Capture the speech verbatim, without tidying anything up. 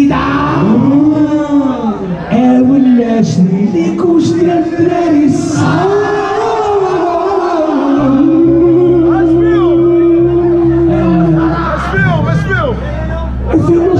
البيضاء أولا شني ليك وشني الدراري الصغار أسميهم أسميهم أسميهم